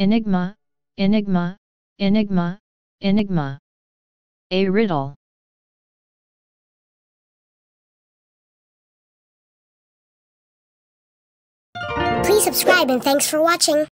Enigma, enigma, enigma, enigma. A riddle. Please subscribe and thanks for watching.